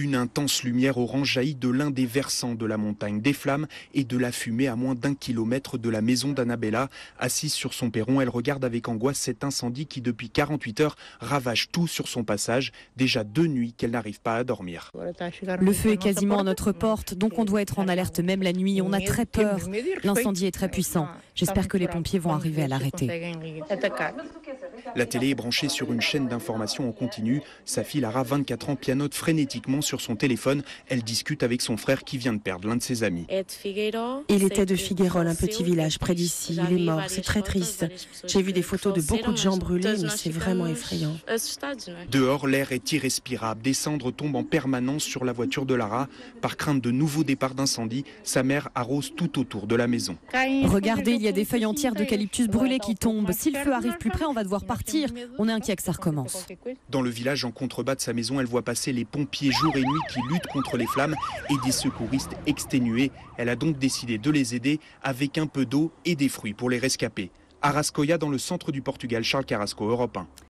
Une intense lumière orange jaillit de l'un des versants de la montagne, des flammes et de la fumée à moins d'1 kilomètre de la maison d'Annabella. Assise sur son perron, elle regarde avec angoisse cet incendie qui, depuis 48 heures, ravage tout sur son passage. Déjà 2 nuits qu'elle n'arrive pas à dormir. Le feu est quasiment à notre porte, donc on doit être en alerte même la nuit. On a très peur. L'incendie est très puissant. J'espère que les pompiers vont arriver à l'arrêter. La télé est branchée sur une chaîne d'information en continu. Sa fille Lara, 24 ans, pianote frénétiquement sur son téléphone. Elle discute avec son frère qui vient de perdre l'un de ses amis. Il était de Figuerole, un petit village près d'ici. Il est mort, c'est très triste. J'ai vu des photos de beaucoup de gens brûlés, mais c'est vraiment effrayant. Dehors, l'air est irrespirable. Des cendres tombent en permanence sur la voiture de Lara. Par crainte de nouveaux départs d'incendie, sa mère arrose tout autour de la maison. Regardez, il y a des feuilles entières d'eucalyptus brûlées qui tombent. Si le feu arrive plus près, on va devoir partir. On est inquiet que ça recommence. Dans le village, en contrebas de sa maison, elle voit passer les pompiers jour et nuit qui luttent contre les flammes et des secouristes exténués. Elle a donc décidé de les aider avec un peu d'eau et des fruits pour les rescapés. À Rascoia, dans le centre du Portugal, Charles Carrasco, Europe 1.